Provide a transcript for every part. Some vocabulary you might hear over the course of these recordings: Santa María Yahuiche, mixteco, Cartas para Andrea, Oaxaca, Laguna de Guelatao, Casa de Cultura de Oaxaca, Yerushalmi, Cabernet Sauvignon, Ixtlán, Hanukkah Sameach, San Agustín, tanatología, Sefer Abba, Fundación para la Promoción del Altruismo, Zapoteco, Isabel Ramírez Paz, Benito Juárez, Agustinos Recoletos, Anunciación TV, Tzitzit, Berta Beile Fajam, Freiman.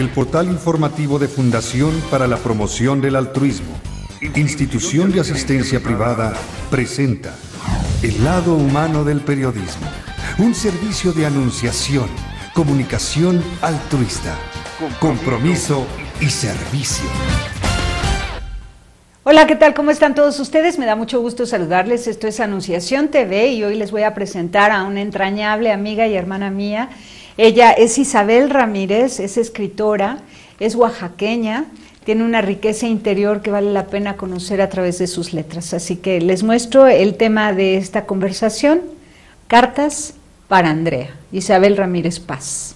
el portal informativo de Fundación para la Promoción del Altruismo, institución de asistencia privada, presenta El lado humano del periodismo, un servicio de anunciación, comunicación altruista, compromiso y servicio. Hola, ¿qué tal? ¿Cómo están todos ustedes? Me da mucho gusto saludarles. Esto es Anunciación TV y hoy les voy a presentar a una entrañable amiga y hermana mía. Ella es Isabel Ramírez, es escritora, es oaxaqueña, tiene una riqueza interior que vale la pena conocer a través de sus letras. Así que les muestro el tema de esta conversación, Cartas para Andrea, Isabel Ramírez Paz.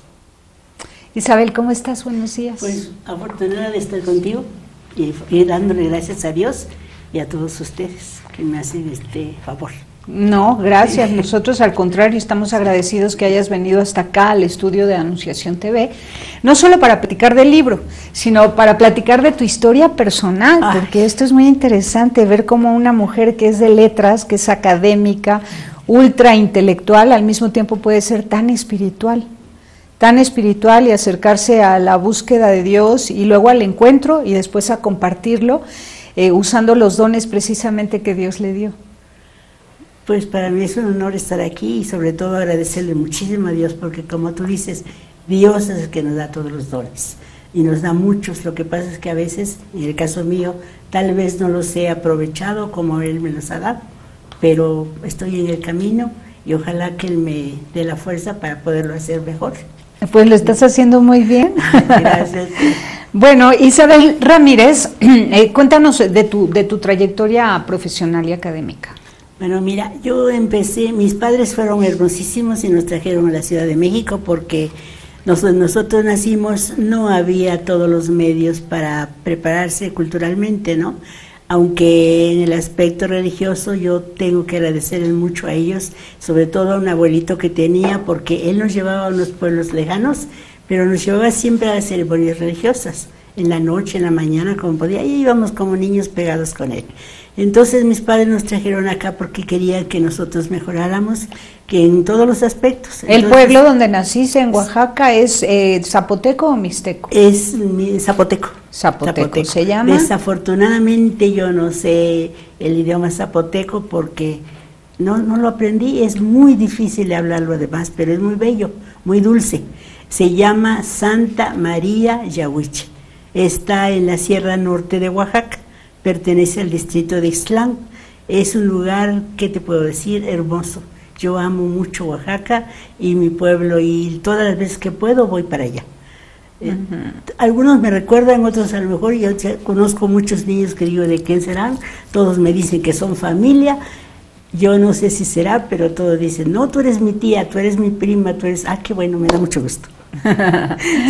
Isabel, ¿cómo estás? Buenos días. Pues afortunada de estar contigo. Y dándole gracias a Dios y a todos ustedes que me hacen este favor. No, gracias. Nosotros al contrario estamos agradecidos que hayas venido hasta acá al estudio de Anunciación TV, no solo para platicar del libro, sino para platicar de tu historia personal, porque esto es muy interesante, ver cómo una mujer que es de letras, que es académica, ultra intelectual, al mismo tiempo puede ser tan espiritual y acercarse a la búsqueda de Dios y luego al encuentro y después a compartirlo usando los dones precisamente que Dios le dio. Pues para mí es un honor estar aquí y sobre todo agradecerle muchísimo a Dios porque como tú dices, Dios es el que nos da todos los dones y nos da muchos. Lo que pasa es que a veces, en el caso mío, tal vez no los he aprovechado como Él me los ha dado, pero estoy en el camino y ojalá que Él me dé la fuerza para poderlo hacer mejor. Pues lo estás haciendo muy bien. Gracias. Bueno, Isabel Ramírez, cuéntanos de tu trayectoria profesional y académica. Bueno, mira, yo empecé, mis padres fueron hermosísimos y nos trajeron a la Ciudad de México porque nosotros nacimos, no había todos los medios para prepararse culturalmente, ¿no? Aunque en el aspecto religioso yo tengo que agradecerles mucho a ellos, sobre todo a un abuelito que tenía, porque él nos llevaba a unos pueblos lejanos, pero nos llevaba siempre a las ceremonias religiosas, en la noche, en la mañana, como podía, y íbamos como niños pegados con él. Entonces mis padres nos trajeron acá porque querían que nosotros mejoráramos, que en todos los aspectos. Entonces, ¿el pueblo donde naciste en Oaxaca es zapoteco o mixteco? Es zapoteco. ¿Se llama? Desafortunadamente yo no sé el idioma zapoteco porque no lo aprendí, es muy difícil hablarlo además, pero es muy bello, muy dulce. Se llama Santa María Yahuiche, está en la Sierra Norte de Oaxaca. Pertenece al distrito de Ixtlán, es un lugar, ¿qué te puedo decir?, hermoso. Yo amo mucho Oaxaca y mi pueblo y todas las veces que puedo voy para allá. Algunos me recuerdan, otros a lo mejor, yo conozco muchos niños que digo de quién serán, todos me dicen que son familia, yo no sé si será, pero todos dicen, no, tú eres mi tía, tú eres mi prima, tú eres, qué bueno, me da mucho gusto.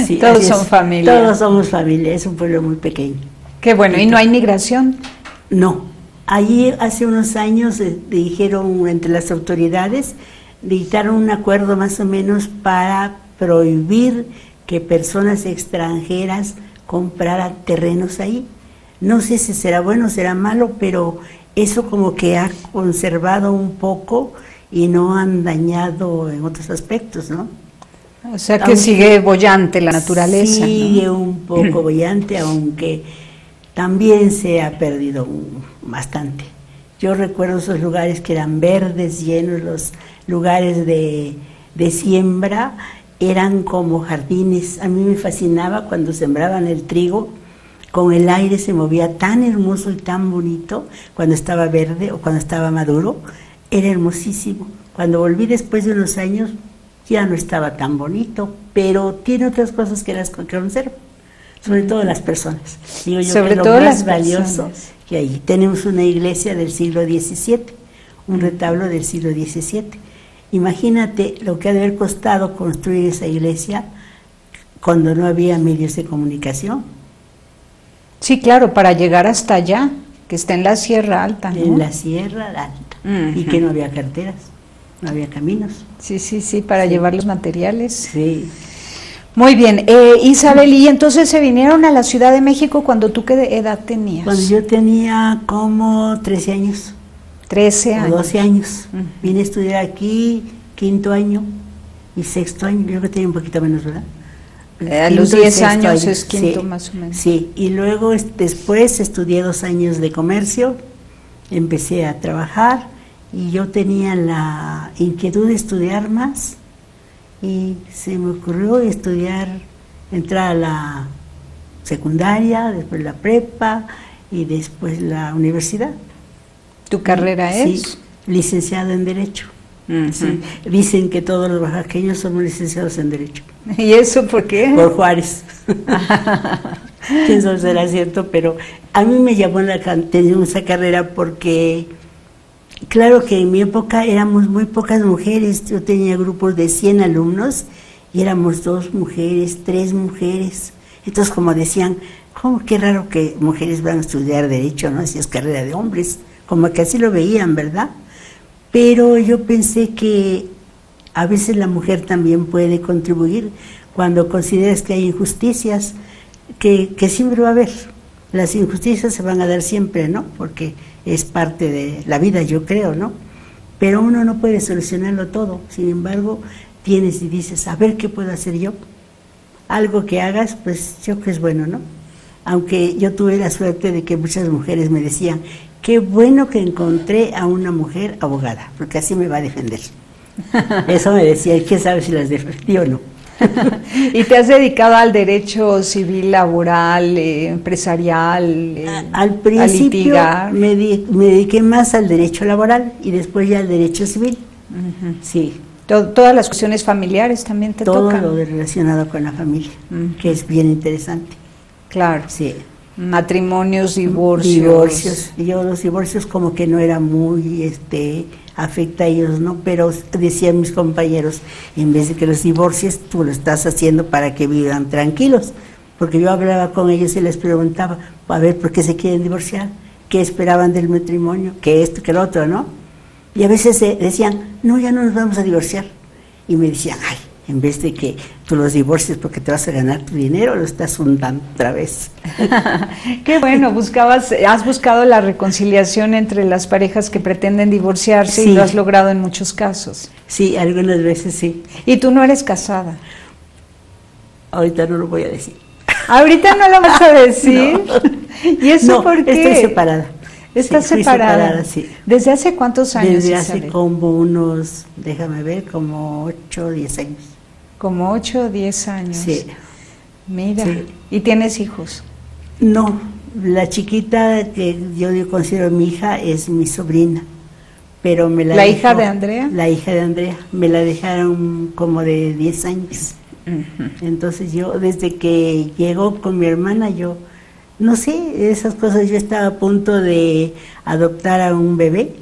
Sí, todos son familia. Todos somos familia, es un pueblo muy pequeño. Qué bueno, ¿y no hay migración? No, allí hace unos años dijeron entre las autoridades, dictaron un acuerdo más o menos para prohibir que personas extranjeras compraran terrenos ahí. No sé si será bueno o será malo, pero eso como que ha conservado un poco y no han dañado en otros aspectos, ¿no? O sea que aunque sigue boyante la naturaleza. Sigue, ¿no?, un poco boyante, aunque también se ha perdido bastante. Yo recuerdo esos lugares que eran verdes, llenos, los lugares de siembra, eran como jardines. A mí me fascinaba cuando sembraban el trigo, con el aire se movía tan hermoso y tan bonito, cuando estaba verde o cuando estaba maduro, era hermosísimo. Cuando volví después de unos años, ya no estaba tan bonito, pero tiene otras cosas que las conservo. Sobre todo las personas, digo yo sobre que todo lo más valioso que ahí. Tenemos una iglesia del siglo XVII, un retablo del siglo XVII. Imagínate lo que ha de haber costado construir esa iglesia cuando no había medios de comunicación. Sí, claro, para llegar hasta allá, que está en la Sierra Alta, ¿no? En la Sierra Alta, y que no había carreteras, no había caminos. Sí, para llevar los materiales. Sí. Muy bien, Isabel, y entonces se vinieron a la Ciudad de México cuando tú ¿qué edad tenías? Cuando yo tenía como 13 años. 13 años. O 12 años. Vine a estudiar aquí, quinto año y sexto año, yo creo que tenía un poquito menos, ¿verdad? A los 10 años es quinto, sí, más o menos. Sí, y luego después estudié 2 años de comercio, empecé a trabajar y yo tenía la inquietud de estudiar más y se me ocurrió estudiar, entrar a la secundaria, después la prepa y después la universidad. ¿Tu carrera es? Sí, licenciado en Derecho. Uh-huh. Sí, dicen que todos los oaxaqueños somos licenciados en Derecho. ¿Y eso por qué? Por Juárez. Quién sabe si será cierto, pero a mí me llamó la atención esa carrera porque, claro que en mi época éramos muy pocas mujeres. Yo tenía grupos de 100 alumnos y éramos 2 mujeres, 3 mujeres. Entonces, como decían, ¿cómo qué raro que mujeres van a estudiar Derecho, no? Si es carrera de hombres, como que así lo veían, ¿verdad? Pero yo pensé que a veces la mujer también puede contribuir cuando consideras que hay injusticias, que siempre va a haber. Las injusticias se van a dar siempre, ¿no? Porque es parte de la vida, yo creo, ¿no? Pero uno no puede solucionarlo todo. Sin embargo, tienes y dices, a ver qué puedo hacer yo. Algo que hagas, pues yo creo que es bueno, ¿no? Aunque yo tuve la suerte de que muchas mujeres me decían, qué bueno que encontré a una mujer abogada, porque así me va a defender. Eso me decía, ¿quién sabe si las defendí o no? ¿Y te has dedicado al derecho civil, laboral, empresarial, al principio a litigar? Me dediqué más al derecho laboral y después ya al derecho civil. Uh-huh. Sí. ¿Todas las cuestiones familiares también te tocan? Todo lo relacionado con la familia, uh-huh, que es bien interesante. Claro. Sí. Matrimonios, divorcios. Yo los divorcios como que no era muy afecta a ellos, ¿no? Pero decían mis compañeros, en vez de que los divorcies, tú lo estás haciendo para que vivan tranquilos. Porque yo hablaba con ellos y les preguntaba, a ver, ¿por qué se quieren divorciar? ¿Qué esperaban del matrimonio? ¿Qué esto, qué lo otro, no? Y a veces decían, no, ya no nos vamos a divorciar. Y me decían, ay, en vez de que tú los divorcies porque te vas a ganar tu dinero, lo estás hundando otra vez. Qué bueno, has buscado la reconciliación entre las parejas que pretenden divorciarse, sí, y lo has logrado en muchos casos. Sí, algunas veces sí. ¿Y tú no eres casada? Ahorita no lo voy a decir. ¿Ahorita no lo vas a decir? No. ¿Y eso no, por qué? Estoy separada. ¿Estás separada? Sí. ¿Desde hace cuántos años? Desde hace como unos, déjame ver, como 8 o 10 años. Como 8 o 10 años. Sí. Mira, sí. ¿Y tienes hijos? No, la chiquita que yo considero mi hija es mi sobrina, pero me la... ¿La hija de Andrea? La hija de Andrea, me la dejaron como de 10 años. Uh-huh. Entonces yo, desde que llegó con mi hermana, yo... No sé, esas cosas, yo estaba a punto de adoptar a un bebé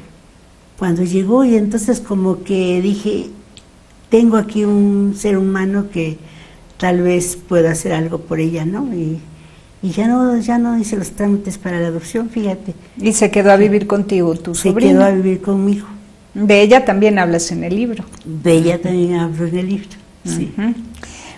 cuando llegó y entonces como que dije, tengo aquí un ser humano que tal vez pueda hacer algo por ella, ¿no? Y ya no hice los trámites para la adopción, fíjate. ¿Y se quedó a vivir contigo tu sobrina? Se quedó a vivir conmigo. De ella también hablas en el libro. De ella también hablo en el libro, sí. Uh-huh.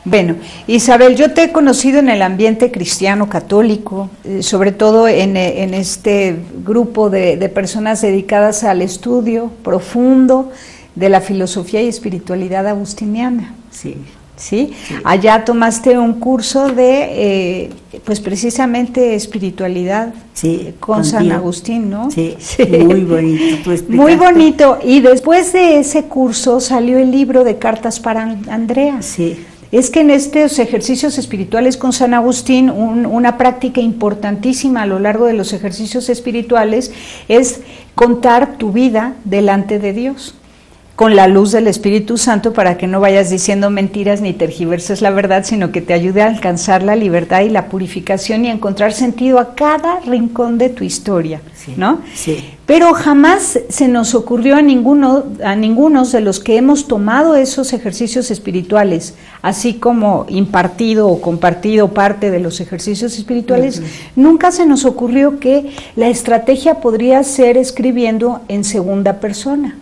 Bueno, Isabel, yo te he conocido en el ambiente cristiano católico, sobre todo en este grupo de personas dedicadas al estudio profundo de la filosofía y espiritualidad agustiniana. Sí. ¿Sí? Sí. Allá tomaste un curso de, pues precisamente espiritualidad, sí, con San Agustín, ¿no? Sí, sí. Muy bonito. Pues, muy bonito. Y después de ese curso salió el libro de Cartas para Andrea. Sí. Es que en estos ejercicios espirituales con San Agustín, una práctica importantísima a lo largo de los ejercicios espirituales es contar tu vida delante de Dios, con la luz del Espíritu Santo, para que no vayas diciendo mentiras ni tergiverses la verdad, sino que te ayude a alcanzar la libertad y la purificación y encontrar sentido a cada rincón de tu historia, sí, ¿no? Sí. Pero jamás se nos ocurrió a ninguno de los que hemos tomado esos ejercicios espirituales, así como impartido o compartido parte de los ejercicios espirituales, uh-huh, nunca se nos ocurrió que la estrategia podría ser escribiendo en segunda persona.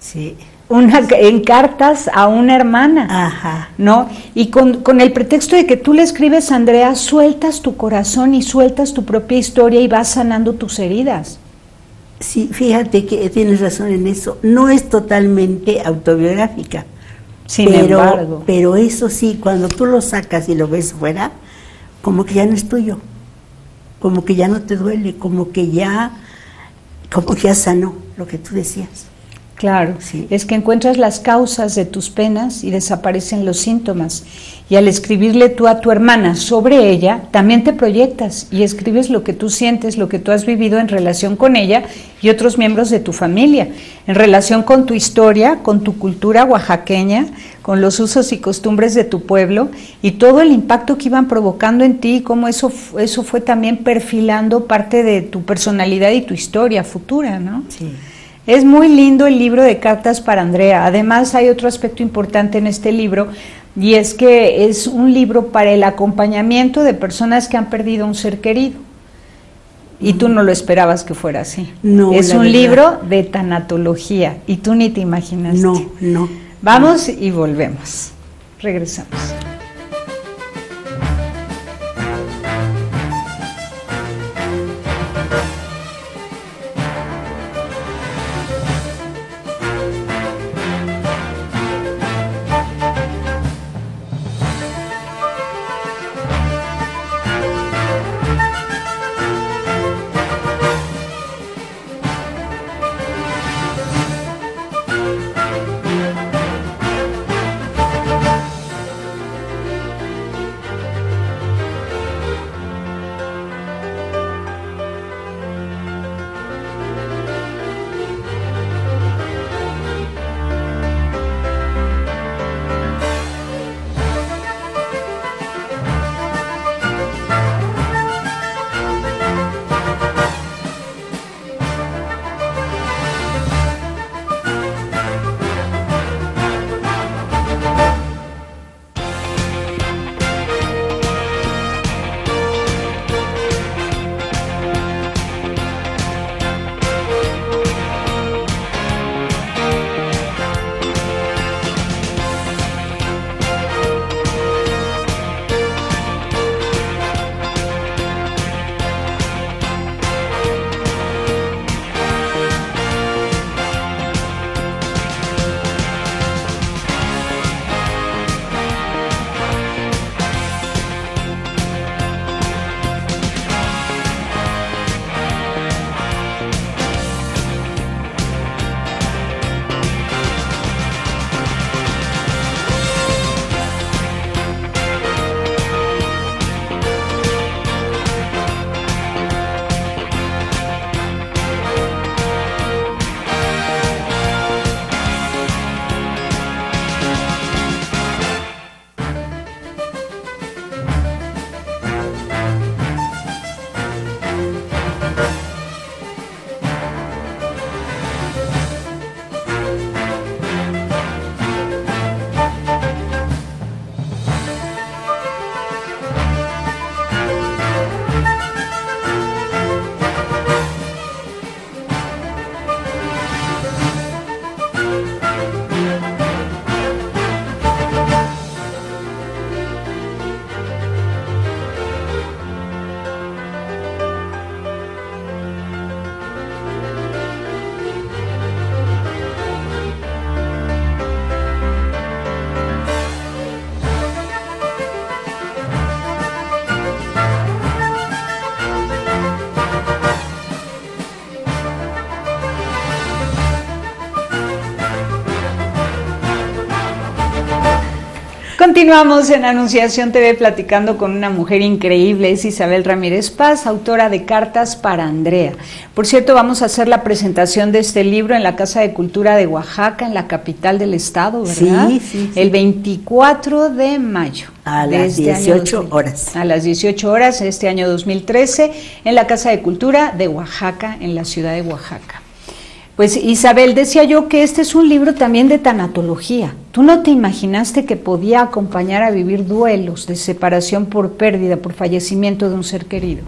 Sí. En cartas a una hermana. Ajá. ¿No? Y con el pretexto de que tú le escribes a Andrea, sueltas tu corazón y sueltas tu propia historia y vas sanando tus heridas. Sí, fíjate que tienes razón en eso. No es totalmente autobiográfica, Sin embargo. Pero eso sí, cuando tú lo sacas y lo ves fuera, como que ya no es tuyo, como que ya no te duele, como que ya sanó lo que tú decías. Claro, sí. Es que encuentras las causas de tus penas y desaparecen los síntomas. Y al escribirle tú a tu hermana sobre ella, también te proyectas y escribes lo que tú sientes, lo que tú has vivido en relación con ella y otros miembros de tu familia, en relación con tu historia, con tu cultura oaxaqueña, con los usos y costumbres de tu pueblo y todo el impacto que iban provocando en ti y cómo eso fue también perfilando parte de tu personalidad y tu historia futura, ¿no? Sí. Es muy lindo el libro de Cartas para Andrea. Además hay otro aspecto importante en este libro y es que es un libro para el acompañamiento de personas que han perdido un ser querido. Y tú no lo esperabas que fuera así. No, es un libro de tanatología y tú ni te imaginaste. No, no. Vamos y volvemos. Regresamos. Continuamos en Anunciación TV platicando con una mujer increíble, es Isabel Ramírez Paz, autora de Cartas para Andrea. Por cierto, vamos a hacer la presentación de este libro en la Casa de Cultura de Oaxaca, en la capital del estado, ¿verdad? Sí, sí, sí. El 24 de mayo. A las 18 horas. A las 18 horas, este año 2013, en la Casa de Cultura de Oaxaca, en la ciudad de Oaxaca. Pues Isabel, decía yo que este es un libro también de tanatología. Tú no te imaginaste que podía acompañar a vivir duelos de separación por pérdida, por fallecimiento de un ser querido.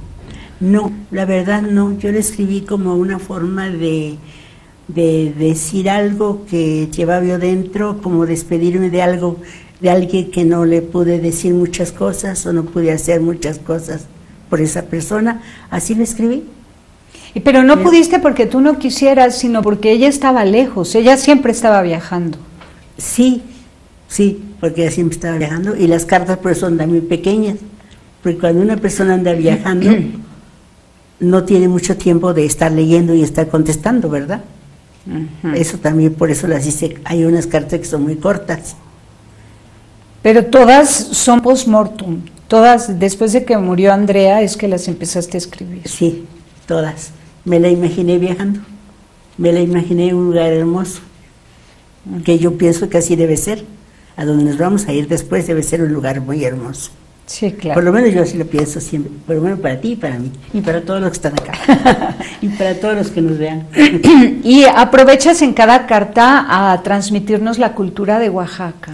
No, la verdad no. Yo lo escribí como una forma de decir algo que llevaba yo dentro, como despedirme de algo, de alguien que no le pude decir muchas cosas o no pude hacer muchas cosas por esa persona. Así lo escribí. Pero no pudiste porque tú no quisieras, sino porque ella estaba lejos, ella siempre estaba viajando. Sí, Sí, porque ella siempre estaba viajando y las cartas por eso andan muy pequeñas, porque cuando una persona anda viajando no tiene mucho tiempo de estar leyendo y estar contestando, ¿verdad? Eso también, por eso las hice, hay unas cartas que son muy cortas. Pero todas son post-mortem, todas después de que murió Andrea es que las empezaste a escribir. Sí, todas, me la imaginé viajando, me la imaginé en un lugar hermoso, que yo pienso que así debe ser, a donde nos vamos a ir después debe ser un lugar muy hermoso. Sí, claro. Por lo menos yo así lo pienso siempre, por lo menos para ti y para mí, y para todos los que están acá, y para todos los que nos vean. Y aprovechas en cada carta a transmitirnos la cultura de Oaxaca.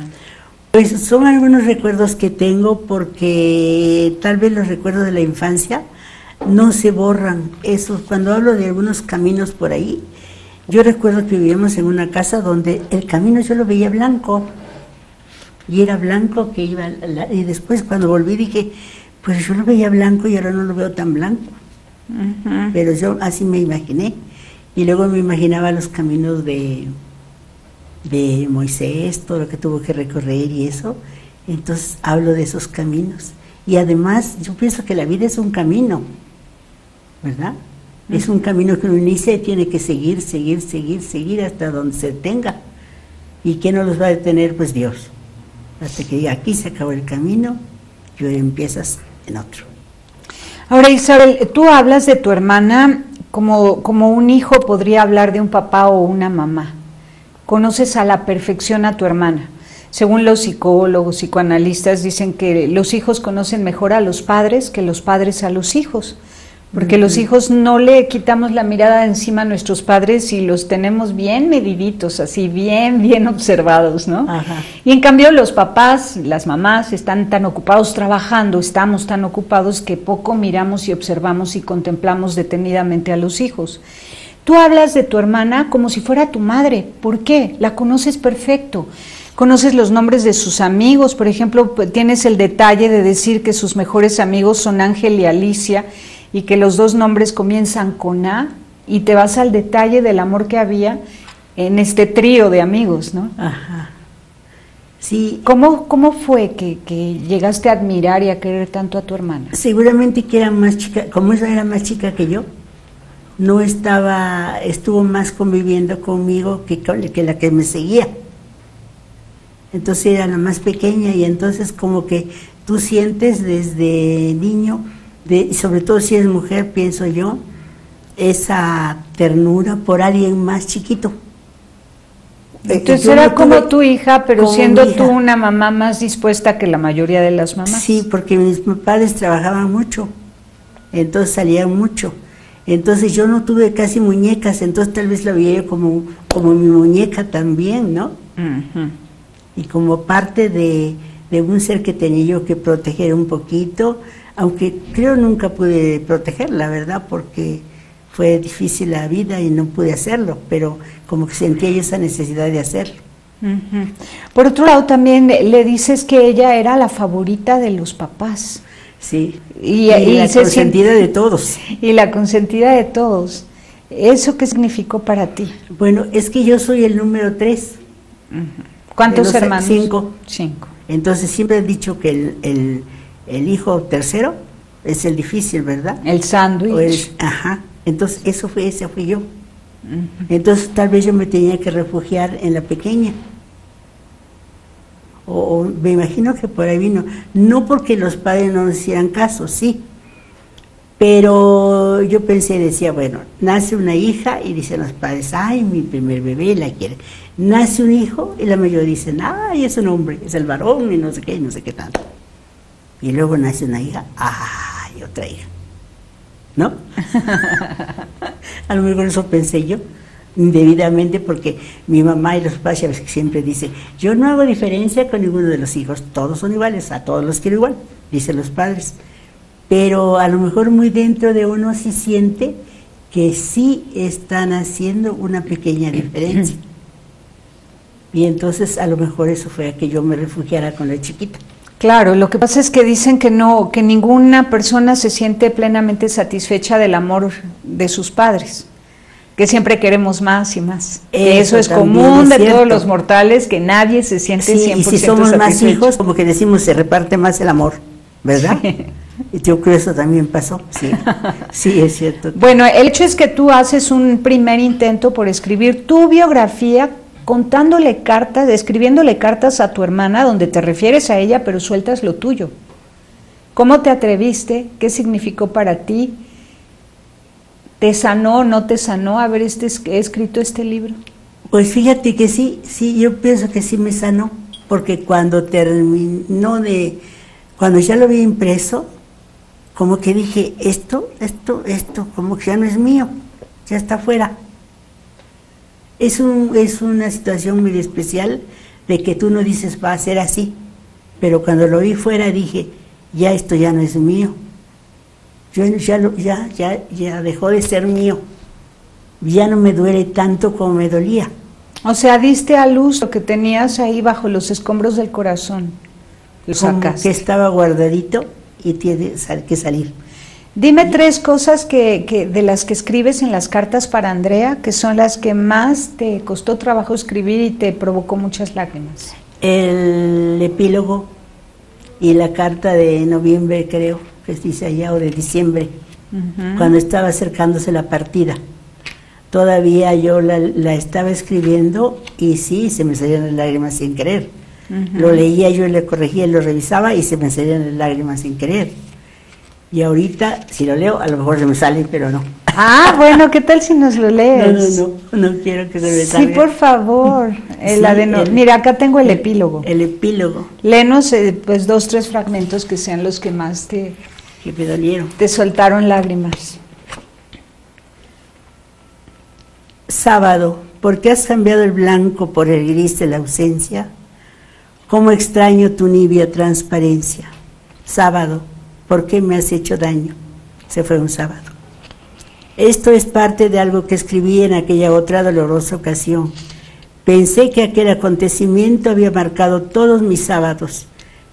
Pues son algunos recuerdos que tengo porque tal vez los recuerdos de la infancia no se borran. Eso, cuando hablo de algunos caminos por ahí, yo recuerdo que vivíamos en una casa donde el camino yo lo veía blanco, y era blanco que iba, y después cuando volví dije, pues yo lo veía blanco y ahora no lo veo tan blanco, pero yo así me imaginé, y luego me imaginaba los caminos de Moisés, todo lo que tuvo que recorrer y eso, entonces hablo de esos caminos, y además yo pienso que la vida es un camino, ¿verdad? Es un camino que uno inicia y tiene que seguir hasta donde se detenga, y ¿quién no los va a detener? Pues Dios. Hasta que diga, aquí se acabó el camino, y ahora empiezas en otro. Ahora, Isabel, tú hablas de tu hermana como un hijo podría hablar de un papá o una mamá. Conoces a la perfección a tu hermana. Según los psicólogos, psicoanalistas, dicen que los hijos conocen mejor a los padres que los padres a los hijos, porque los hijos no le quitamos la mirada encima a nuestros padres y los tenemos bien mediditos, así bien observados, ¿no? Ajá. Y en cambio los papás, las mamás están tan ocupados trabajando, estamos tan ocupados que poco miramos y observamos y contemplamos detenidamente a los hijos. Tú hablas de tu hermana como si fuera tu madre, ¿por qué? La conoces perfecto. Conoces los nombres de sus amigos, por ejemplo, tienes el detalle de decir que sus mejores amigos son Ángel y Alicia, y que los dos nombres comienzan con A, y te vas al detalle del amor que había en este trío de amigos, ¿no? Ajá. Sí. ¿Cómo fue que llegaste a admirar y a querer tanto a tu hermana? Seguramente que era más chica, como ella era más chica que yo, no estaba, estuvo más conviviendo conmigo que la que me seguía. Entonces era la más pequeña, y entonces como que tú sientes desde niño, sobre todo si es mujer, pienso yo, esa ternura por alguien más chiquito. Entonces era como tu hija, pero siendo tú una mamá más dispuesta que la mayoría de las mamás. Sí, porque mis padres trabajaban mucho, entonces salían mucho, entonces yo no tuve casi muñecas, entonces tal vez la veía yo como mi muñeca también, ¿no? Y como parte de un ser que tenía yo que proteger un poquito, aunque creo nunca pude protegerla, ¿verdad? Porque fue difícil la vida y no pude hacerlo, pero como que sentía yo esa necesidad de hacerlo. Por otro lado, también le dices que ella era la favorita de los papás. Sí, y la consentida de todos. Y la consentida de todos. ¿Eso qué significó para ti? Bueno, es que yo soy el número 3. ¿Cuántos hermanos? 5. Entonces siempre he dicho que el hijo tercero es el difícil, ¿verdad? El sándwich. Ajá, entonces esa fui yo. Entonces tal vez yo me tenía que refugiar en la pequeña. O me imagino que por ahí vino. No porque los padres no nos hicieran caso, sí. Pero yo pensé, decía, bueno, nace una hija y dicen los padres, ay, mi primer bebé, la quiere. Nace un hijo y la mayoría dicen, ay, es un hombre, es el varón y no sé qué tanto. Y luego nace una hija, ¡ay, otra hija! ¿No? A lo mejor eso pensé yo, indebidamente, porque mi mamá y los papás siempre dicen, yo no hago diferencia con ninguno de los hijos, todos son iguales, a todos los quiero igual, dicen los padres. Pero a lo mejor muy dentro de uno sí siente que sí están haciendo una pequeña diferencia. Y entonces a lo mejor eso fue a que yo me refugiara con la chiquita. Claro, lo que pasa es que dicen que no, que ninguna persona se siente plenamente satisfecha del amor de sus padres. que siempre queremos más y más. Eso es común de todos los mortales, que nadie se siente 100% satisfecho. Y si somos más hijos, como que decimos, se reparte más el amor, ¿verdad? Sí. Y yo creo que eso también pasó, sí, sí, es cierto. Bueno, el hecho es que tú haces un primer intento por escribir tu biografía, contándole cartas, escribiéndole cartas a tu hermana, donde te refieres a ella, pero sueltas lo tuyo. ¿Cómo te atreviste? ¿Qué significó para ti? ¿Te sanó o no te sanó haber escrito este libro? Pues fíjate que sí, sí, yo pienso que sí me sanó, porque cuando terminó de, cuando ya lo había impreso, como que dije, esto, como que ya no es mío, ya está fuera. Es una situación muy especial de que tú no dices, va a ser así, pero cuando lo vi fuera dije, ya esto ya no es mío. Yo ya dejó de ser mío, ya no me duele tanto como me dolía. O sea, diste a luz lo que tenías ahí bajo los escombros del corazón, lo sacaste. Que estaba guardadito y tiene que salir. Dime tres cosas que de las que escribes en las cartas para Andrea, que son las que más te costó trabajo escribir y te provocó muchas lágrimas. El epílogo y la carta de noviembre, creo, que dice allá, o de diciembre, cuando estaba acercándose la partida. Todavía yo la estaba escribiendo y sí, se me salían las lágrimas sin querer. Lo leía, yo le corregía, lo revisaba y se me salían las lágrimas sin querer. Y ahorita, si lo leo, a lo mejor se me salen, pero no. Ah, bueno, ¿qué tal si nos lo lees? No quiero que se me salga. Sí, por favor. Mira, acá tengo el epílogo. El epílogo. Léenos, pues, dos, tres fragmentos que sean los que más que me dolieron. Te soltaron lágrimas. Sábado, ¿por qué has cambiado el blanco por el gris de la ausencia? ¿Cómo extraño tu nibia transparencia? Sábado, ¿por qué me has hecho daño? Se fue un sábado. Esto es parte de algo que escribí en aquella otra dolorosa ocasión. Pensé que aquel acontecimiento había marcado todos mis sábados,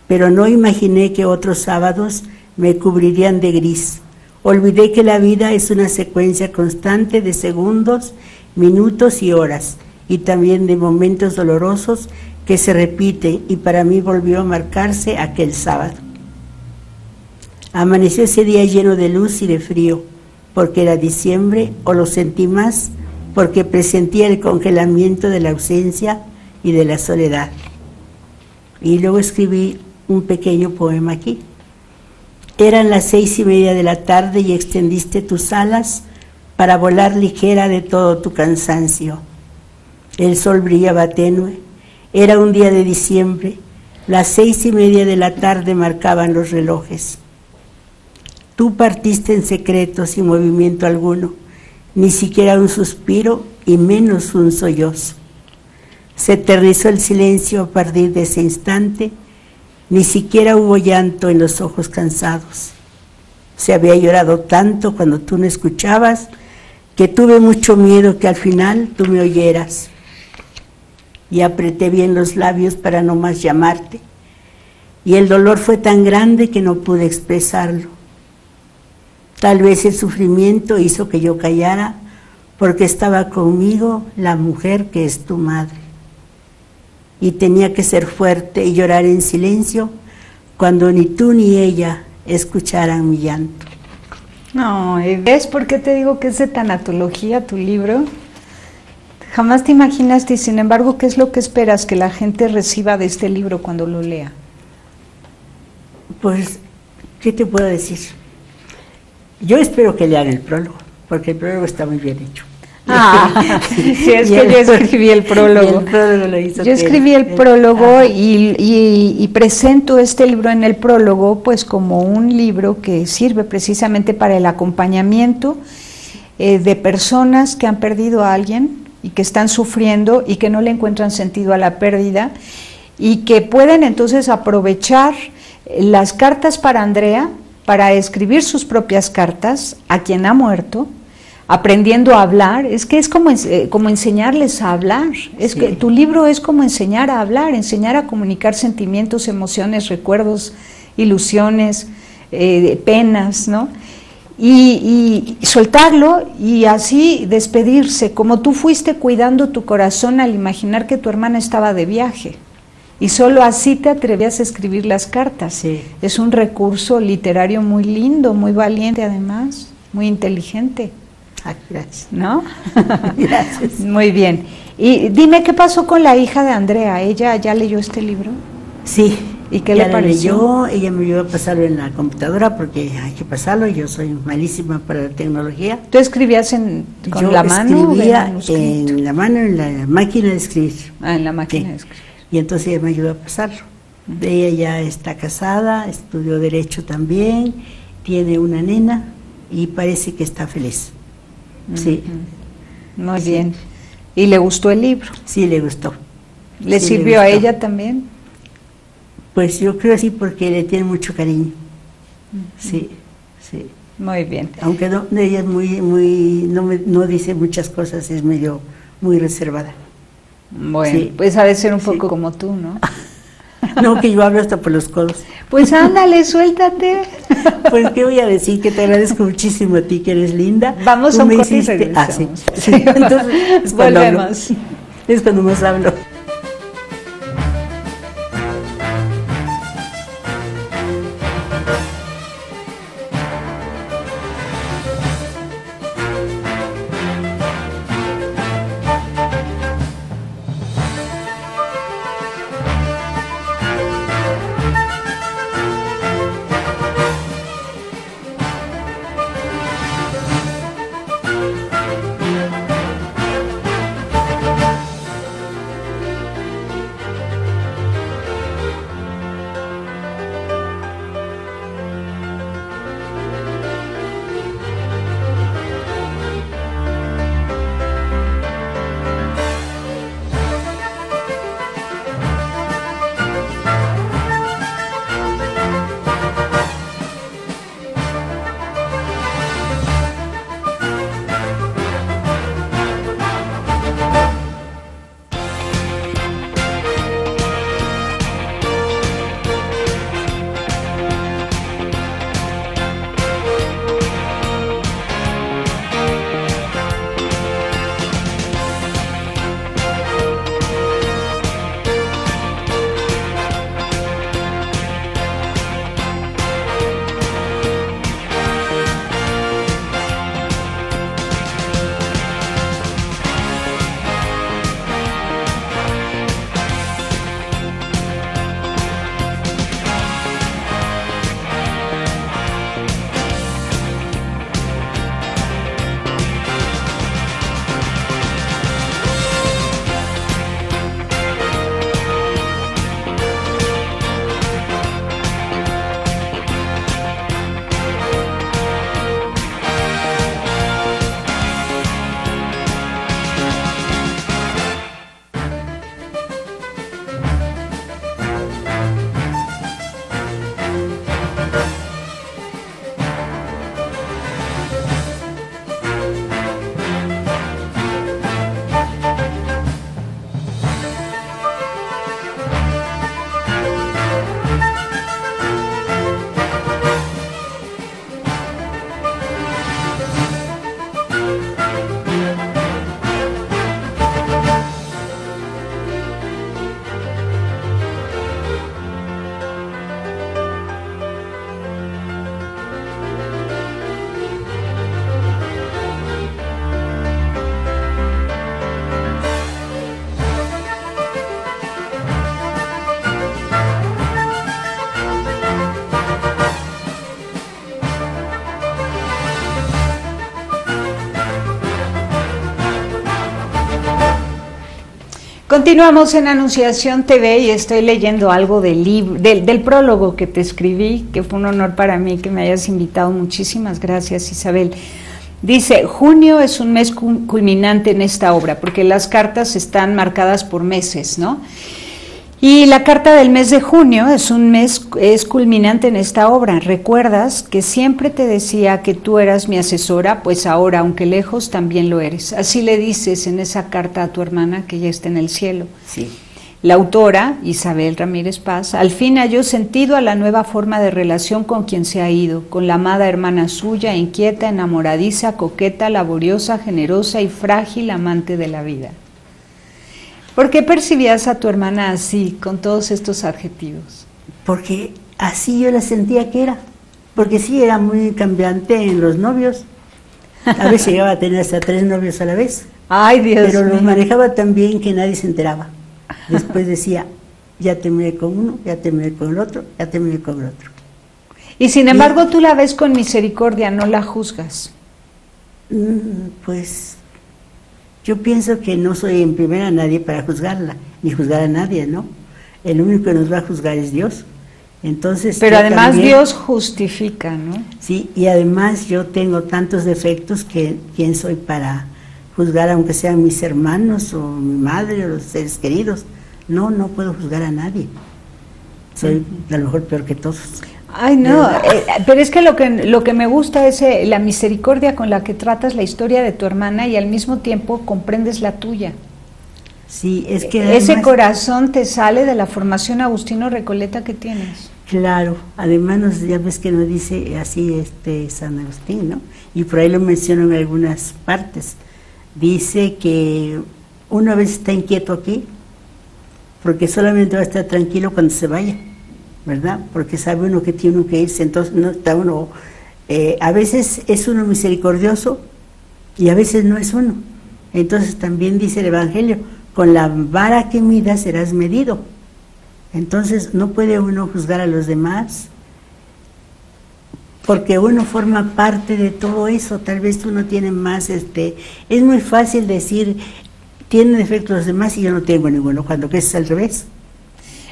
pero no imaginé que otros sábados me cubrirían de gris. Olvidé que la vida es una secuencia constante de segundos, minutos y horas, y también de momentos dolorosos que se repiten, y para mí volvió a marcarse aquel sábado. Amaneció ese día lleno de luz y de frío, porque era diciembre, o lo sentí más, porque presentía el congelamiento de la ausencia y de la soledad. Y luego escribí un pequeño poema aquí. Eran las 6:30 de la tarde y extendiste tus alas para volar ligera de todo tu cansancio. El sol brillaba tenue, era un día de diciembre, las 6:30 de la tarde marcaban los relojes. Tú partiste en secreto, sin movimiento alguno, ni siquiera un suspiro y menos un sollozo. Se eternizó el silencio a partir de ese instante, ni siquiera hubo llanto en los ojos cansados. Se había llorado tanto cuando tú no escuchabas, que tuve mucho miedo que al final tú me oyeras. Y apreté bien los labios para no más llamarte, y el dolor fue tan grande que no pude expresarlo. Tal vez el sufrimiento hizo que yo callara, porque estaba conmigo la mujer que es tu madre. Y tenía que ser fuerte y llorar en silencio, cuando ni tú ni ella escucharan mi llanto. No, ¿ves por qué te digo que es de tanatología tu libro? Jamás te imaginaste, y sin embargo, ¿qué es lo que esperas que la gente reciba de este libro cuando lo lea? Pues, ¿qué te puedo decir? Yo espero que lean el prólogo, porque el prólogo está muy bien hecho. Ah, sí, es que yo escribí el prólogo. Yo escribí el prólogo y presento este libro en el prólogo, pues, como un libro que sirve precisamente para el acompañamiento de personas que han perdido a alguien y que están sufriendo y que no le encuentran sentido a la pérdida, y que pueden entonces aprovechar las cartas para Andrea para escribir sus propias cartas a quien ha muerto, aprendiendo a hablar. Es que es como enseñarles a hablar. Es que tu libro es como enseñar a hablar, enseñar a comunicar sentimientos, emociones, recuerdos, ilusiones, penas, ¿no? y soltarlo y así despedirse, como tú fuiste cuidando tu corazón al imaginar que tu hermana estaba de viaje. Y solo así te atrevías a escribir las cartas. Sí. Es un recurso literario muy lindo, muy valiente además, muy inteligente. Ay, gracias. ¿No? Gracias. Muy bien. Y dime, ¿qué pasó con la hija de Andrea? ¿Ella ya leyó este libro? Sí. ¿Y qué le pareció? Ella me ayudó a pasarlo en la computadora porque hay que pasarlo. Yo soy malísima para la tecnología. ¿Tú escribías con la mano? Yo en la mano, en la máquina de escribir. Ah, en la máquina de escribir. Y entonces ella me ayudó a pasarlo. Ella ya está casada, estudió Derecho también, tiene una nena y parece que está feliz. Sí. Muy bien. ¿Y le gustó el libro? Sí, le gustó. ¿Le sirvió a ella también? Pues yo creo sí, porque le tiene mucho cariño. Sí, sí. Muy bien. Aunque no, ella es no dice muchas cosas, es medio muy reservada. Bueno, sí, pues ha de ser un poco como tú, ¿no? No, que yo hablo hasta por los codos. Pues ándale, suéltate. Pues qué voy a decir, que te agradezco muchísimo a ti, que eres linda. Vamos a un corte y regresamos. Ah, sí. Sí. Entonces, es cuando volvemos. Hablo. Es cuando más hablo. Continuamos en Anunciación TV y estoy leyendo algo del prólogo que te escribí, que fue un honor para mí que me hayas invitado. Muchísimas gracias, Isabel. Dice, junio es un mes culminante en esta obra, porque las cartas están marcadas por meses, ¿no? Y la carta del mes de junio es culminante en esta obra. ¿Recuerdas que siempre te decía que tú eras mi asesora? Pues ahora, aunque lejos, también lo eres. Así le dices en esa carta a tu hermana que ya está en el cielo. Sí. La autora, Isabel Ramírez Paz, al fin halló sentido a la nueva forma de relación con quien se ha ido, con la amada hermana suya, inquieta, enamoradiza, coqueta, laboriosa, generosa y frágil amante de la vida. ¿Por qué percibías a tu hermana así, con todos estos adjetivos? Porque así yo la sentía que era, porque sí era muy cambiante en los novios. A veces llegaba a tener hasta 3 novios a la vez. ¡Ay, Dios mío! Pero los manejaba tan bien que nadie se enteraba. Después decía, ya terminé con uno, ya terminé con el otro, ya terminé con el otro. Y sin embargo, tú la ves con misericordia, no la juzgas. Pues yo pienso que no soy en primera nadie para juzgarla, ni juzgar a nadie, ¿no? El único que nos va a juzgar es Dios. Entonces, pero además también, Dios justifica, ¿no? Sí, y además yo tengo tantos defectos que quién soy para juzgar, aunque sean mis hermanos o mi madre o los seres queridos. No, no puedo juzgar a nadie. Soy a lo mejor peor que todos. Ay, no, pero es que lo que me gusta es la misericordia con la que tratas la historia de tu hermana y al mismo tiempo comprendes la tuya. Sí, es que además, ese corazón te sale de la formación Agustino Recoleta que tienes. Claro, además ya ves que nos dice así San Agustín, ¿no? Y por ahí lo menciono en algunas partes. Dice que uno a veces está inquieto aquí, porque solamente va a estar tranquilo cuando se vaya, ¿verdad? Porque sabe uno que tiene que irse, entonces no está uno. A veces es uno misericordioso y a veces no es uno. Entonces también dice el Evangelio, con la vara que midas serás medido. Entonces no puede uno juzgar a los demás, porque uno forma parte de todo eso. Tal vez uno tiene más, es muy fácil decir, tienen defectos los demás y yo no tengo ninguno, cuando que es al revés.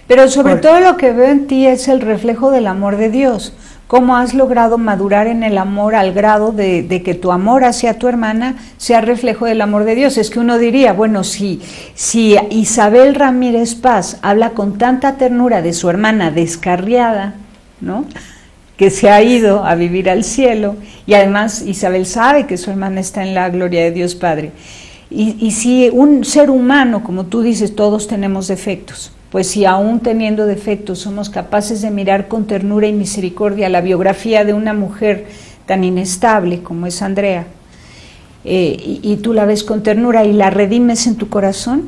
Pero sobre todo lo que veo en ti es el reflejo del amor de Dios. ¿Cómo has logrado madurar en el amor al grado de que tu amor hacia tu hermana sea reflejo del amor de Dios? Es que uno diría, bueno, si Isabel Ramírez Paz habla con tanta ternura de su hermana descarriada, ¿no?, que se ha ido a vivir al cielo, y además Isabel sabe que su hermana está en la gloria de Dios Padre. Y si un ser humano, como tú dices, todos tenemos defectos, pues si aún teniendo defectos somos capaces de mirar con ternura y misericordia la biografía de una mujer tan inestable como es Andrea, y tú la ves con ternura y la redimes en tu corazón,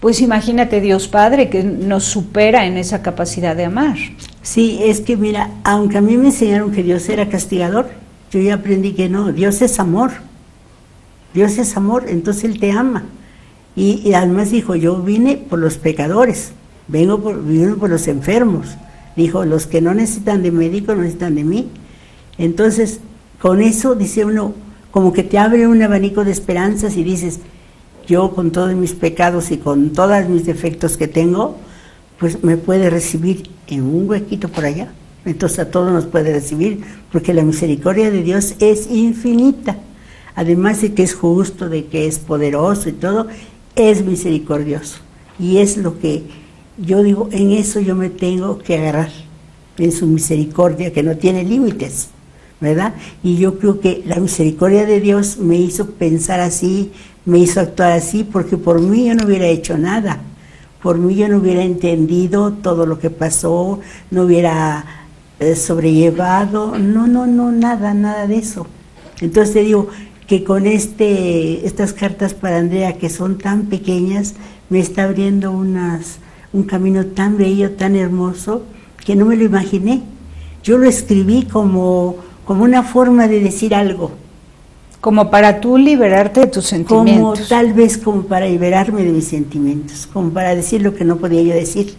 pues imagínate Dios Padre que nos supera en esa capacidad de amar. Sí, es que mira, aunque a mí me enseñaron que Dios era castigador, yo ya aprendí que no, Dios es amor. Dios es amor, entonces Él te ama. Y además dijo, yo vine por los pecadores. Vino por los enfermos, dijo, los que no necesitan de médico no necesitan de mí. Entonces, con eso dice uno, como que te abre un abanico de esperanzas y dices, yo con todos mis pecados y con todos mis defectos que tengo, pues me puede recibir en un huequito por allá. Entonces a todos nos puede recibir, porque la misericordia de Dios es infinita. Además de que es justo, de que es poderoso y todo, es misericordioso. Y es lo que yo digo, en eso yo me tengo que agarrar, en su misericordia que no tiene límites, ¿verdad? Y yo creo que la misericordia de Dios me hizo pensar así, me hizo actuar así, porque por mí yo no hubiera hecho nada, por mí yo no hubiera entendido todo lo que pasó, no hubiera sobrellevado, no, nada de eso. Entonces te digo que con estas cartas para Andrea, que son tan pequeñas, me está abriendo un camino tan bello, tan hermoso, que no me lo imaginé. Yo lo escribí como una forma de decir algo. Como para tú liberarte de tus sentimientos. Como tal vez como para liberarme de mis sentimientos, como para decir lo que no podía yo decir.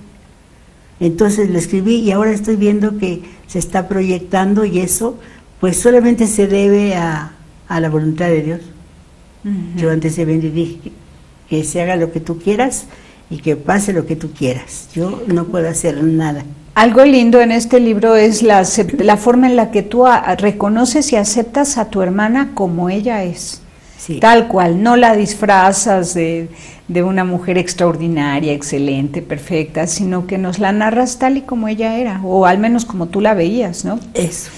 Entonces lo escribí y ahora estoy viendo que se está proyectando, y eso pues solamente se debe a la voluntad de Dios. Uh-huh. Yo antes de venir dije que se haga lo que tú quieras, y que pase lo que tú quieras, yo no puedo hacer nada. Algo lindo en este libro es la forma en la que tú reconoces y aceptas a tu hermana como ella es, sí, tal cual, no la disfrazas de una mujer extraordinaria, excelente, perfecta, sino que nos la narras tal y como ella era, o al menos como tú la veías, ¿no? Eso.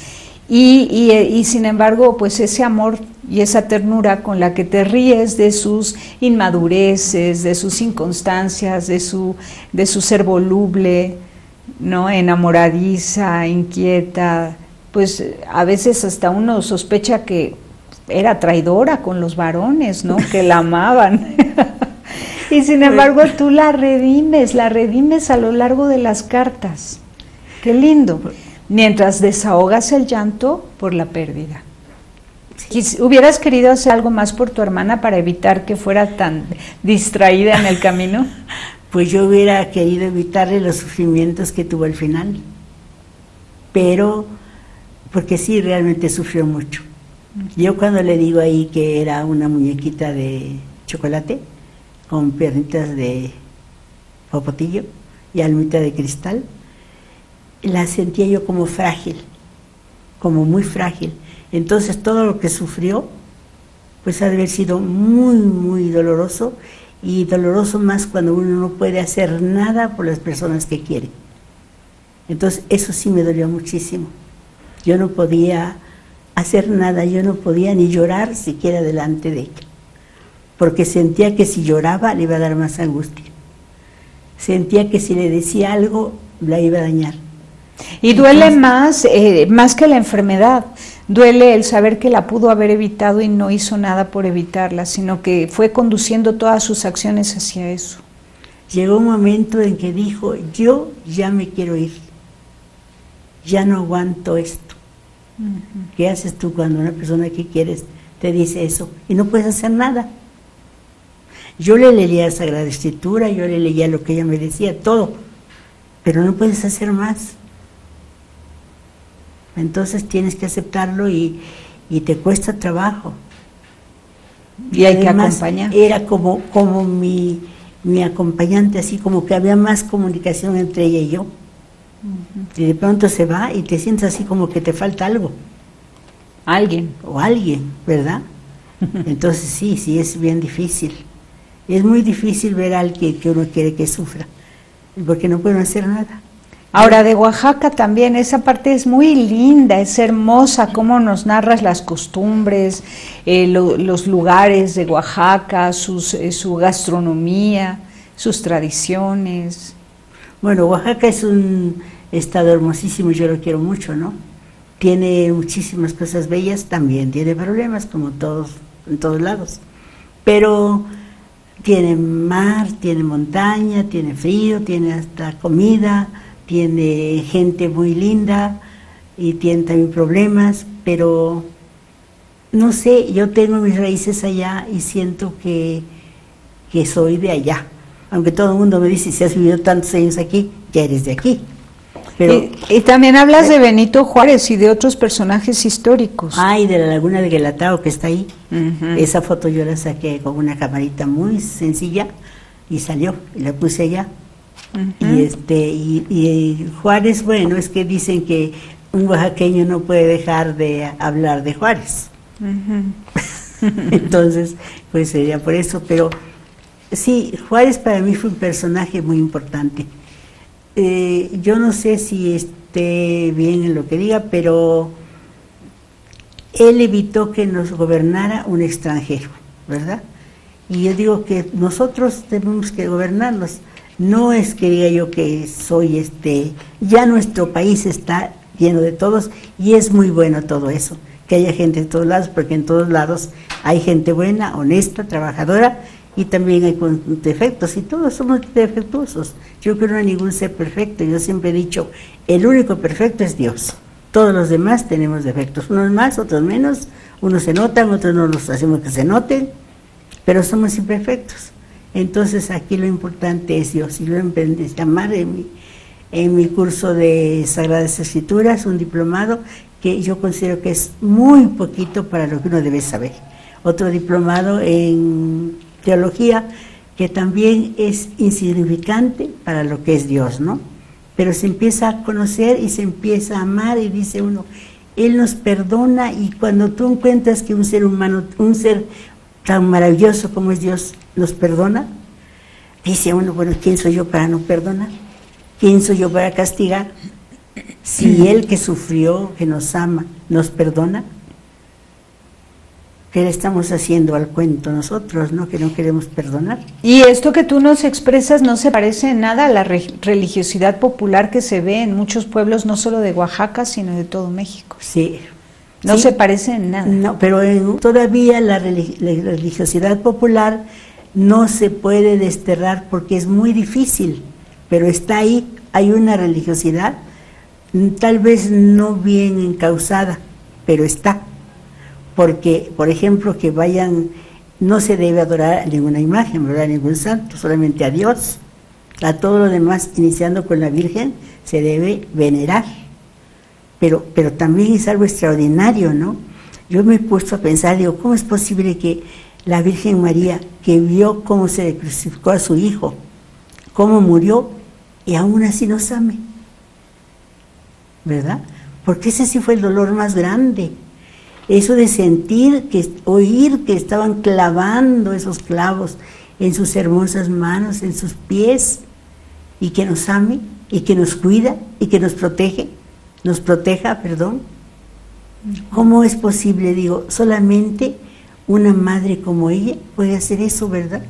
Y sin embargo, pues ese amor y esa ternura con la que te ríes de sus inmadureces, de sus inconstancias, de su ser voluble, ¿no?, enamoradiza, inquieta, pues a veces hasta uno sospecha que era traidora con los varones, ¿no?, que la amaban. Y sin embargo tú la redimes a lo largo de las cartas. ¡Qué lindo! Mientras desahogas el llanto por la pérdida. ¿Hubieras querido hacer algo más por tu hermana para evitar que fuera tan distraída en el camino? Pues yo hubiera querido evitarle los sufrimientos que tuvo al final, pero porque sí, realmente sufrió mucho. Yo cuando le digo ahí que era una muñequita de chocolate con piernitas de popotillo y almita de cristal, la sentía yo como frágil, como muy frágil. Entonces todo lo que sufrió, pues ha de haber sido muy, muy doloroso, y doloroso más cuando uno no puede hacer nada por las personas que quiere. Entonces eso sí me dolió muchísimo. Yo no podía hacer nada, yo no podía ni llorar siquiera delante de ella, porque sentía que si lloraba le iba a dar más angustia. Sentía que si le decía algo la iba a dañar. Y duele más, más que la enfermedad, duele el saber que la pudo haber evitado y no hizo nada por evitarla, sino que fue conduciendo todas sus acciones hacia eso. Llegó un momento en que dijo, yo ya me quiero ir, ya no aguanto esto. ¿Qué haces tú cuando una persona que quieres te dice eso y no puedes hacer nada? Yo le leía esa Sagrada Escritura, yo le leía lo que ella me decía, todo, pero no puedes hacer más. Entonces tienes que aceptarlo y te cuesta trabajo. Y hay además, que acompañar. Era como mi acompañante, así como que había más comunicación entre ella y yo. Y de pronto se va y te sientes así como que te falta algo. Alguien. O alguien, ¿verdad? Entonces sí, es bien difícil. Es muy difícil ver a alguien que uno quiere que sufra, porque no pueden hacer nada. Ahora, de Oaxaca también, esa parte es muy linda, es hermosa, cómo nos narras las costumbres, los lugares de Oaxaca, su gastronomía, sus tradiciones. Bueno, Oaxaca es un estado hermosísimo, yo lo quiero mucho, ¿no? Tiene muchísimas cosas bellas, también tiene problemas, como todos, en todos lados, pero tiene mar, tiene montaña, tiene frío, tiene hasta comida, tiene gente muy linda y tiene también problemas, pero no sé, yo tengo mis raíces allá y siento que soy de allá, aunque todo el mundo me dice, si has vivido tantos años aquí, ya eres de aquí. Pero, y también hablas de Benito Juárez y de otros personajes históricos. Ah, y de la Laguna de Guelatao que está ahí. Esa foto yo la saqué con una camarita muy sencilla y salió, y la puse allá. Y Juárez, bueno, es que dicen que un oaxaqueño no puede dejar de hablar de Juárez. Entonces, pues sería por eso, pero sí, Juárez para mí fue un personaje muy importante. Yo no sé si esté bien en lo que diga, pero él evitó que nos gobernara un extranjero, ¿verdad? Y yo digo que nosotros tenemos que gobernarlos. No es que diga yo que soy ya nuestro país está lleno de todos y es muy bueno todo eso, que haya gente de todos lados, porque en todos lados hay gente buena, honesta, trabajadora, y también hay con defectos, y todos somos defectuosos. Yo creo que no hay ningún ser perfecto, yo siempre he dicho, el único perfecto es Dios, todos los demás tenemos defectos, unos más, otros menos, unos se notan, otros no los hacemos que se noten, pero somos imperfectos. Entonces aquí lo importante es Dios, y lo emprendí a amar en mi curso de Sagradas Escrituras, un diplomado que yo considero que es muy poquito para lo que uno debe saber. Otro diplomado en Teología que también es insignificante para lo que es Dios, ¿no? Pero se empieza a conocer y se empieza a amar y dice uno, Él nos perdona, y cuando tú encuentras que un ser humano, un ser tan maravilloso como es Dios, nos perdona, dice uno, bueno, ¿quién soy yo para no perdonar? ¿Quién soy yo para castigar? Si Él que sufrió, que nos ama, nos perdona, ¿qué le estamos haciendo al cuento nosotros, no? Que no queremos perdonar. Y esto que tú nos expresas no se parece en nada a la religiosidad popular que se ve en muchos pueblos, no solo de Oaxaca, sino de todo México. Sí. No, ¿sí? Se parece en nada. No, pero todavía la religiosidad popular no se puede desterrar porque es muy difícil, pero está ahí, hay una religiosidad, tal vez no bien encauzada, pero está. Porque, por ejemplo, que vayan, no se debe adorar a ninguna imagen, ¿verdad?, a ningún santo, solamente a Dios. A todo lo demás, iniciando con la Virgen, se debe venerar. Pero también es algo extraordinario, ¿no? Yo me he puesto a pensar, digo, ¿cómo es posible que la Virgen María, que vio cómo se crucificó a su hijo, cómo murió, y aún así nos ame, ¿verdad? Porque ese sí fue el dolor más grande. Eso de sentir, que oír que estaban clavando esos clavos en sus hermosas manos, en sus pies, y que nos ame, y que nos cuida, y que nos proteja. ¿Cómo es posible? Digo, solamente una madre como ella puede hacer eso, ¿verdad?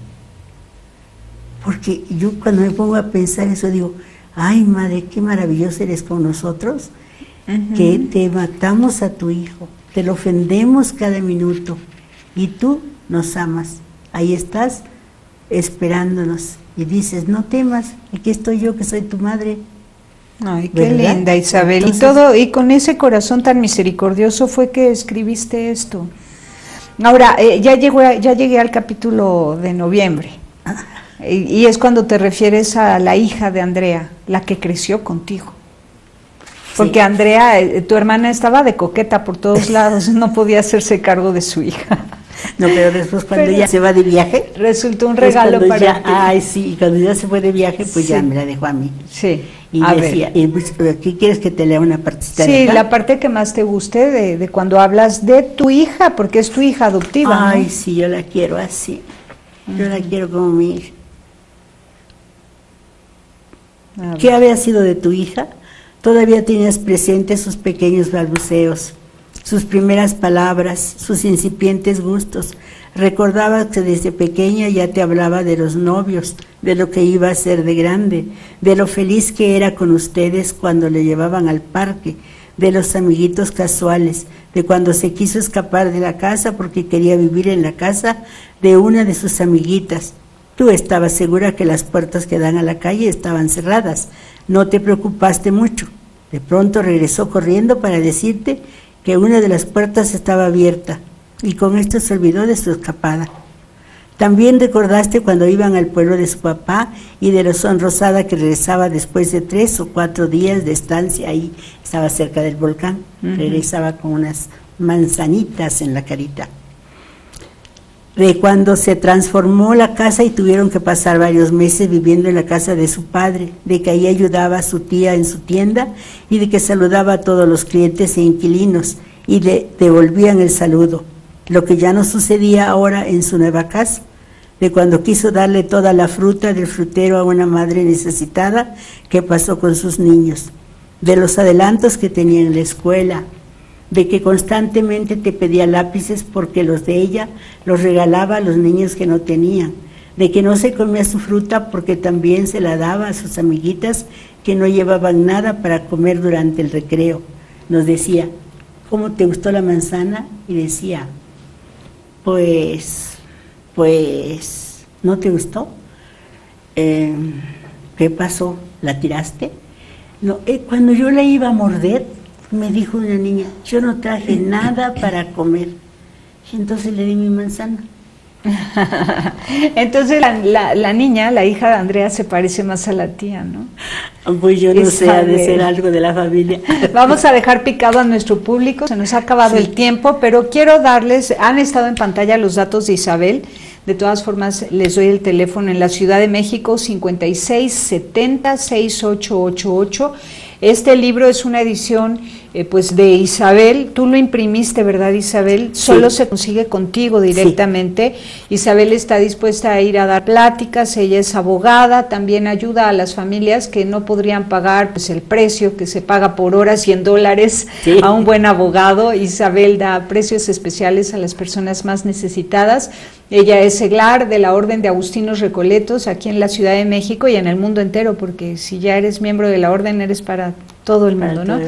Porque yo cuando me pongo a pensar eso digo, ay madre, qué maravilloso eres con nosotros, que te matamos a tu hijo, te lo ofendemos cada minuto y tú nos amas, ahí estás esperándonos y dices, no temas, aquí estoy yo que soy tu madre. Ay, qué linda, Isabel. Entonces, y con ese corazón tan misericordioso fue que escribiste esto. Ahora, ya llegué al capítulo de noviembre, y es cuando te refieres a la hija de Andrea, la que creció contigo. Porque Andrea, tu hermana, estaba de coqueta por todos lados, no podía hacerse cargo de su hija. No, pero después cuando ella se va de viaje... Resultó un regalo para ella. Ay, sí, y cuando ella se fue de viaje, pues ya me la dejó a mí. Sí, y decía, ¿qué quieres que te lea una partita? Sí, la parte que más te guste de cuando hablas de tu hija, porque es tu hija adoptiva. Ay, sí, yo la quiero así, yo la quiero como mi hija. ¿Qué había sido de tu hija? Todavía tenías presentes sus pequeños balbuceos, sus primeras palabras, sus incipientes gustos. Recordabas que desde pequeña ya te hablaba de los novios, de lo que iba a ser de grande, de lo feliz que era con ustedes cuando le llevaban al parque, de los amiguitos casuales, de cuando se quiso escapar de la casa porque quería vivir en la casa de una de sus amiguitas. Tú estabas segura que las puertas que dan a la calle estaban cerradas. No te preocupaste mucho. De pronto regresó corriendo para decirte que una de las puertas estaba abierta, y con esto se olvidó de su escapada. También recordaste cuando iban al pueblo de su papá y de la sonrosada que regresaba después de 3 o 4 días de estancia ahí. Estaba cerca del volcán, regresaba con unas manzanitas en la carita. De cuando se transformó la casa y tuvieron que pasar varios meses viviendo en la casa de su padre, de que ahí ayudaba a su tía en su tienda y de que saludaba a todos los clientes e inquilinos y le devolvían el saludo, lo que ya no sucedía ahora en su nueva casa, de cuando quiso darle toda la fruta del frutero a una madre necesitada que pasó con sus niños, de los adelantos que tenía en la escuela, de que constantemente te pedía lápices porque los de ella los regalaba a los niños que no tenían, de que no se comía su fruta porque también se la daba a sus amiguitas que no llevaban nada para comer durante el recreo. Nos decía, ¿cómo te gustó la manzana? Y decía, pues, ¿no te gustó? ¿Qué pasó? ¿La tiraste? No, cuando yo la iba a morder, me dijo una niña, yo no traje nada para comer, y entonces le di mi manzana. Entonces la niña, la hija de Andrea, se parece más a la tía, ¿no? Pues yo no sé, ha de ser algo de la familia. Vamos a dejar picado a nuestro público, se nos ha acabado el tiempo, pero quiero darles, han estado en pantalla los datos de Isabel. De todas formas, les doy el teléfono en la Ciudad de México, 56 70 6888. Este libro es una edición pues de Isabel. Tú lo imprimiste, ¿verdad, Isabel? Sí. Solo se consigue contigo directamente. Sí. Isabel está dispuesta a ir a dar pláticas, ella es abogada, también ayuda a las familias que no podrían pagar pues el precio que se paga por hora, $100 sí, a un buen abogado. Isabel da precios especiales a las personas más necesitadas. Ella es seglar de la Orden de Agustinos Recoletos aquí en la Ciudad de México y en el mundo entero, porque si ya eres miembro de la Orden, eres para todo el mundo, ¿no?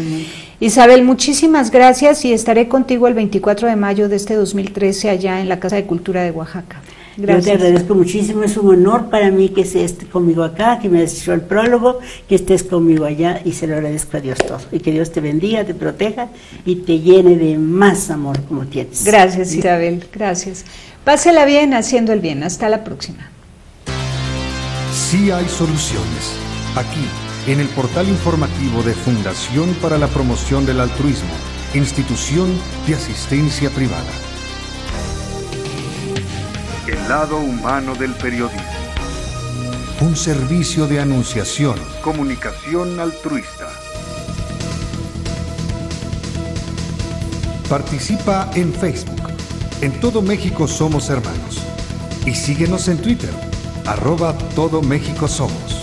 Isabel, muchísimas gracias y estaré contigo el 24 de mayo de este 2013 allá en la Casa de Cultura de Oaxaca. Gracias. Yo te agradezco muchísimo, es un honor para mí que estés conmigo acá, que me hayas hecho el prólogo, que estés conmigo allá, y se lo agradezco a Dios todo. Y que Dios te bendiga, te proteja y te llene de más amor como tienes. Gracias, Isabel, gracias. Pásela bien haciendo el bien. Hasta la próxima. Sí hay soluciones. Aquí, en el portal informativo de Fundación para la Promoción del Altruismo, institución de asistencia privada. El lado humano del periodismo. Un servicio de Anunciación. Comunicación altruista. Participa en Facebook. En Todo México Somos Hermanos. Y síguenos en Twitter, @Todo México Somos.